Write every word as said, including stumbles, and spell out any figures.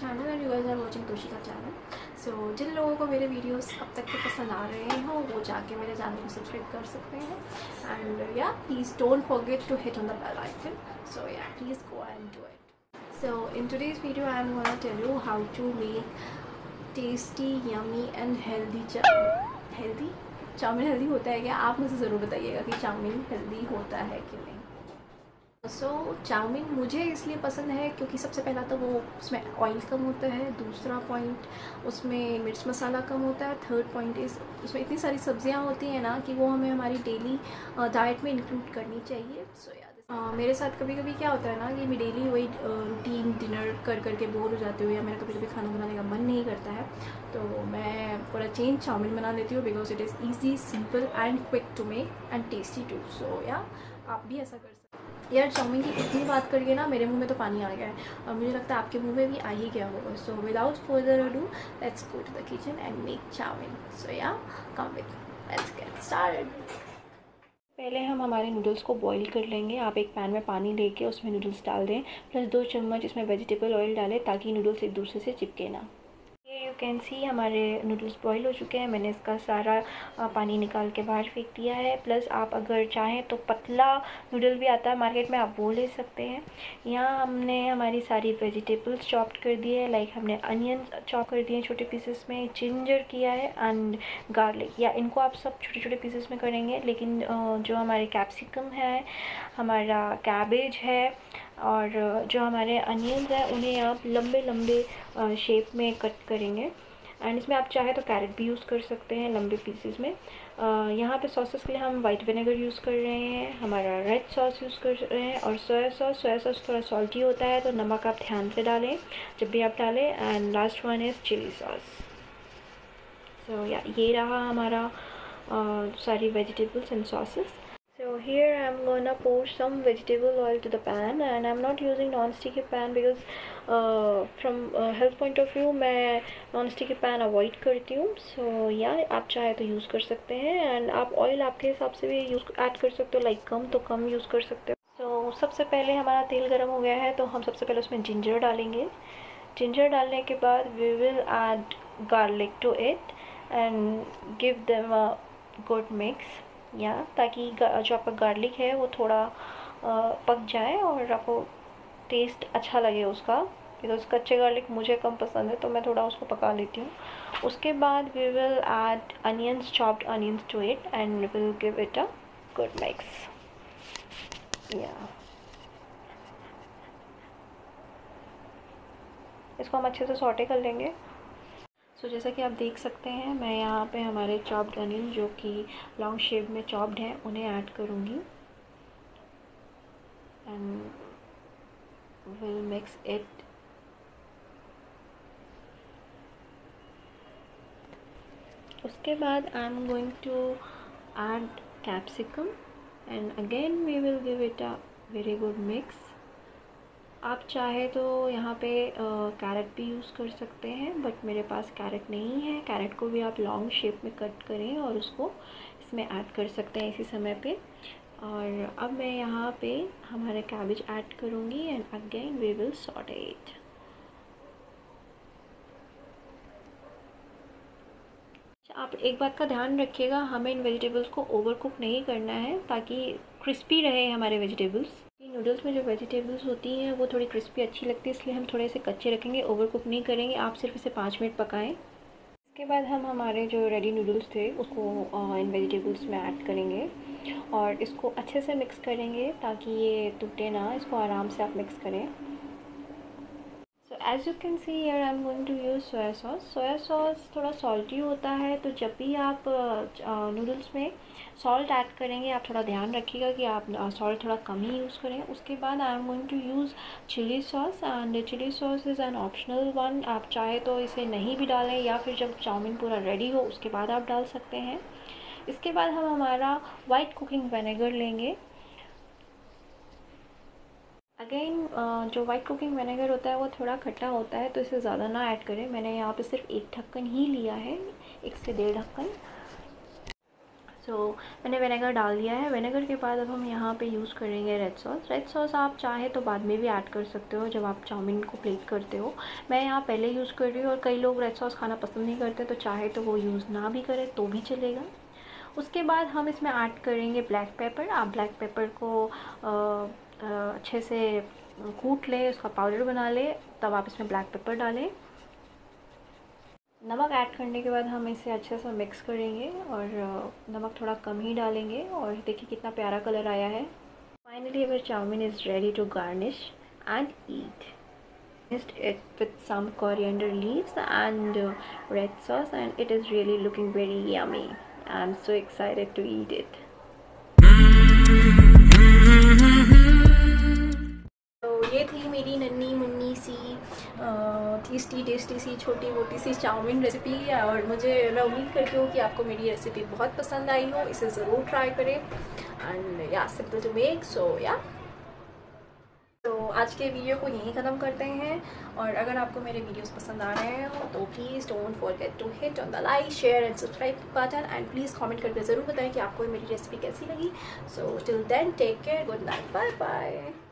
Channel and you guys are watching Toshi का चैनल। सो जिन लोगों को मेरे वीडियोस अब तक के पसंद आ रहे हो वो जाके मेरे चैनल को सब्सक्राइब कर सकते हैं and ya please don't forget to hit on the bell icon. So ya please go and do it. So in today's video I am gonna tell you how to make tasty yummy and healthy chow mein. Healthy chow mein healthy होता है क्या? आप मुझे ज़रूर बताइएगा कि chowmein healthy होता है कि नहीं। सो so, चाउमीन मुझे इसलिए पसंद है क्योंकि सबसे पहला तो वो उसमें ऑयल कम होता है, दूसरा पॉइंट उसमें मिर्च मसाला कम होता है, थर्ड पॉइंट इस उसमें इतनी सारी सब्जियां होती हैं ना कि वो हमें हमारी डेली डाइट में इंक्लूड करनी चाहिए। सो so, Uh, मेरे साथ कभी कभी क्या होता है ना कि मैं डेली वही रूटीन डिनर कर करके बोर हो जाती हूँ या मेरा कभी कभी खाना बनाने का मन नहीं करता है, तो मैं थोड़ा चेंज चाउमीन बना लेती हूँ because it is easy, simple and quick to make and tasty too. So या आप भी ऐसा कर सकते। यार चाउमीन की इतनी बात करके ना मेरे मुंह में तो पानी आ गया है और मुझे लगता है आपके मुंह में भी आ ही गया होगा। So without further ado let's go to the kitchen and make chowmein. So या come with me, let's get started. पहले हम हमारे नूडल्स को बॉईल कर लेंगे। आप एक पैन में पानी लेके उसमें नूडल्स डाल दें, प्लस दो चम्मच इसमें वेजिटेबल ऑयल डालें ताकि नूडल्स एक दूसरे से चिपके ना। ये यू कैन सी हमारे नूडल्स बॉईल हो चुके हैं। मैंने इसका सारा पानी निकाल के बाहर फेंक दिया है। प्लस आप अगर चाहें तो पतला नूडल भी आता है मार्केट में, आप वो ले सकते हैं। यहाँ हमने हमारी सारी वेजिटेबल्स चॉप्ड कर दी है, लाइक हमने अनियन चॉप कर दिए हैं छोटे पीसेस में, जिंजर किया है एंड गार्लिक। या इनको आप सब छोटे छोटे पीसेस में करेंगे, लेकिन जो हमारे कैप्सिकम है, हमारा कैबेज है और जो हमारे अनियंस हैं उन्हें आप लंबे लंबे शेप में कट करेंगे। एंड इसमें आप चाहे तो कैरेट भी यूज़ कर सकते हैं लंबे पीसेस में। यहाँ पे सॉसेस के लिए हम वाइट विनेगर यूज़ कर रहे हैं, हमारा रेड सॉस यूज़ कर रहे हैं और सोया सॉस। सोया सॉस थोड़ा सॉल्टी होता है तो नमक आप ध्यान से डालें जब भी आप डालें। And last one is chilli sauce. So या ये रहा हमारा uh, सारी vegetables and sauces. So here I'm gonna pour some vegetable oil to the pan and I'm not using non-sticky pan because uh, from uh, health point of view मैं non-sticky pan avoid करती हूँ। So yeah आप चाहे तो use कर सकते हैं and आप oil आपके हिसाब से भी use add कर सकते हो, like कम तो कम use कर सकते हो। So सबसे पहले हमारा तेल गर्म हो गया है तो हम सबसे पहले उसमें ginger डालेंगे। Ginger डालने के बाद we will add garlic to it and give them a good mix। या ताकि जो आपका गार्लिक है वो थोड़ा पक जाए और आपको टेस्ट अच्छा लगे उसका, बिकॉज कच्चे गार्लिक मुझे कम पसंद है तो मैं थोड़ा उसको पका लेती हूँ। उसके बाद we will add onions, chopped onions to it and will give it a good mix. या इसको हम अच्छे से सॉटे कर लेंगे। सो so, जैसा कि आप देख सकते हैं मैं यहाँ पे हमारे चॉप्ड अनियन जो कि लॉन्ग शेप में चॉप्ड हैं उन्हें ऐड करूँगी एंड विल मिक्स इट। उसके बाद I am going to add capsicum and again we will give it a very good mix. आप चाहे तो यहाँ पे कैरेट भी यूज़ कर सकते हैं बट मेरे पास कैरेट नहीं है। कैरेट को भी आप लॉन्ग शेप में कट करें और उसको इसमें ऐड कर सकते हैं इसी समय पे। और अब मैं यहाँ पे हमारे कैबेज ऐड करूँगी and again we will saute it. आप एक बात का ध्यान रखिएगा, हमें इन वेजिटेबल्स को ओवर कुक नहीं करना है ताकि क्रिस्पी रहे हमारे वेजिटेबल्स। नूडल्स में जो वेजिटेबल्स होती हैं वो थोड़ी क्रिस्पी अच्छी लगती है, इसलिए हम थोड़े से कच्चे रखेंगे, ओवर कुक नहीं करेंगे। आप सिर्फ इसे पाँच मिनट पकाएं। इसके बाद हम हमारे जो रेडी नूडल्स थे उसको इन वेजिटेबल्स में ऐड करेंगे और इसको अच्छे से मिक्स करेंगे ताकि ये टूटे ना। इसको आराम से आप मिक्स करें। As you can see here I'm going to use soya sauce। Soya sauce थोड़ा सॉल्टी होता है तो जब भी आप नूडल्स में सॉल्ट ऐड करेंगे आप थोड़ा ध्यान रखिएगा कि आप सॉल्ट थोड़ा कम ही यूज़ करें। उसके बाद I am going to use chilli sauce and chilli sauce is an optional one. आप चाहे तो इसे नहीं भी डालें या फिर जब चाउमीन पूरा रेडी हो उसके बाद आप डाल सकते हैं। इसके बाद हम हमारा वाइट कुकिंग विनेगर लेंगे। अगेन uh, जो वाइट कुकिंग विनेगर होता है वो थोड़ा खट्टा होता है तो इसे ज़्यादा ना ऐड करें। मैंने यहाँ पे सिर्फ एक ढक्कन ही लिया है, एक से डेढ़ ढक्कन। सो so, मैंने विनेगर डाल दिया है। विनेगर के बाद अब हम यहाँ पे यूज़ करेंगे रेड सॉस। रेड सॉस आप चाहे तो बाद में भी ऐड कर सकते हो जब आप चाउमीन को प्लेट करते हो। मैं यहाँ पहले यूज़ कर रही हूँ और कई लोग रेड सॉस खाना पसंद नहीं करते, तो चाहे तो वो यूज़ ना भी करें तो भी चलेगा। उसके बाद हम इसमें ऐड करेंगे ब्लैक पेपर। आप ब्लैक पेपर को आ, आ, अच्छे से कूट लें, उसका पाउडर बना लें, तब आप इसमें ब्लैक पेपर डालें। नमक ऐड करने के बाद हम इसे अच्छे से मिक्स करेंगे और नमक थोड़ा कम ही डालेंगे। और देखिए कितना प्यारा कलर आया है। Finally our chowmein is ready to garnish and eat. Mixed it with some coriander leaves and red sauce, and it is really looking very yummy. I'm so excited to eat it. तो ये थी मेरी नन्ही मुन्नी सी tasty tasty सी छोटी मोटी सी चाउमीन रेसिपी। और मुझे मैं उम्मीद करती हूँ कि आपको मेरी रेसिपी बहुत पसंद आई हो। इसे ज़रूर ट्राई करें एंड या सिंपल टू मेक। सो या तो आज के वीडियो को यहीं ख़त्म करते हैं। और अगर आपको मेरे वीडियोस पसंद आ रहे हो तो please don't forget to hit on the like share and subscribe button and please comment करके ज़रूर बताएं कि आपको मेरी रेसिपी कैसी लगी। So till then take care, good night, bye bye.